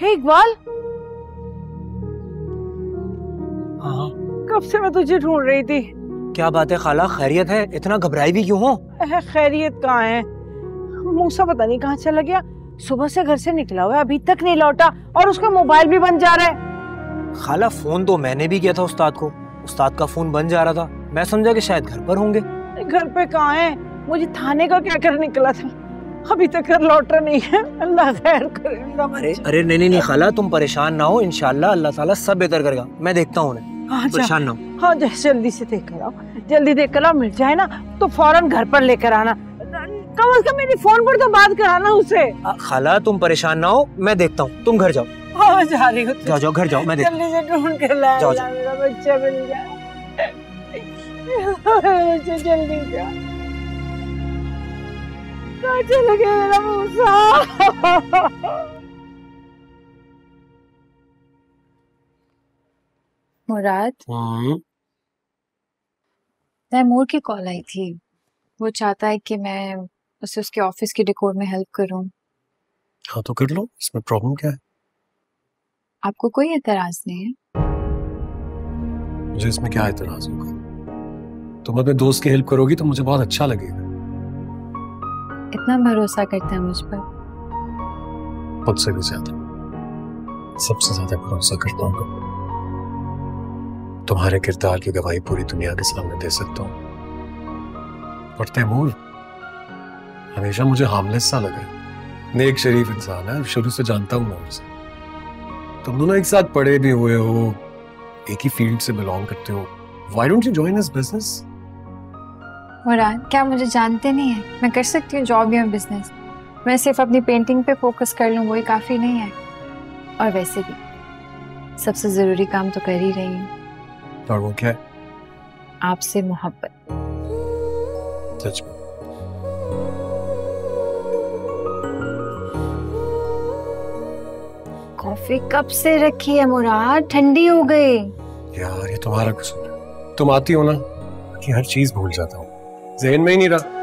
हे इकबाल, कब से मैं तुझे ढूंढ रही थी। क्या बात है खाला, खैरियत है? इतना घबराई भी क्यों हो? खैरियत कहाँ है, मूसा पता नहीं कहाँ चला गया। सुबह से घर से निकला हुआ है, अभी तक नहीं लौटा और उसका मोबाइल भी बंद जा रहा है। खाला फोन तो मैंने भी किया था उस्ताद को, उस्ताद का फोन बंद जा रहा था। मैं समझा कि शायद घर पर होंगे। घर पे कहाँ है, मुझे थाने का क्या कर निकला था, अभी तक घर लौटा नहीं है। अल्लाह खैर करेगा। अरे नहीं नहीं नहीं खाला, तुम परेशान ना हो, इंशाल्लाह अल्लाह ताला सब बेहतर करेगा। मैं देखता हूँ उन्हें, परेशान ना हो। हाँ जल्दी से देख कर आओ, जल्दी देख कर आओ। मिल जाए ना तो फौरन घर पर लेकर आना, कम अज कम मेरी फोन पर तो बात कराना उससे। खाला तुम परेशान ना हो, मैं देखता हूँ, तुम घर जाओ। हाँ जा रही हूँ, जाओ जाओ घर जाओ, मैं जल्दी से ढूंढ कर लाया मेरा बच्चा मिल जाए। जल्दी जा, चले गए मेरा मूसा। मुराद, तैमूर की कॉल आई थी, वो चाहता है कि मैं उसे उसके ऑफिस के डेकोर में हेल्प करूं। हाँ तो कर लो, इसमें प्रॉब्लम क्या है? आपको कोई एतराज नहीं है? मुझे इसमें क्या एतराज होगा, तुम अपने दोस्त की हेल्प करोगी तो मुझे बहुत अच्छा लगेगा। इतना भरोसा करते हैं मुझ पर? खुद से भी ज्यादा, सबसे ज्यादा भरोसा करता हूँ। तुम्हारे किरदार की गवाही पूरी दुनिया के सामने दे सकता हूँ। पर तैमूर हमेशा मुझे हार्मलेस सा लगा, नेक शरीफ इंसान है, शुरू से जानता हूँ मैं उसे। तुम दोनों एक साथ पढ़े भी हुए हो, एक ही फील्ड से बिलोंग करते हो। Why don't you join his business? मुराद, क्या मुझे जानते नहीं है? मैं कर सकती हूँ जॉब या बिजनेस। मैं सिर्फ अपनी पेंटिंग पे फोकस कर लूँ वही काफी नहीं है, और वैसे भी सबसे जरूरी काम तो कर ही रही हूँ। और वो क्या है? आपसे मोहब्बत। सच में? कॉफी कब से रखी है मुराद, ठंडी हो गई। यार ये तुम्हारा कसूर है, तुम आती हो ना कि हर चीज भूल जाता हूँ, ज़हन में ही नहीं रहा।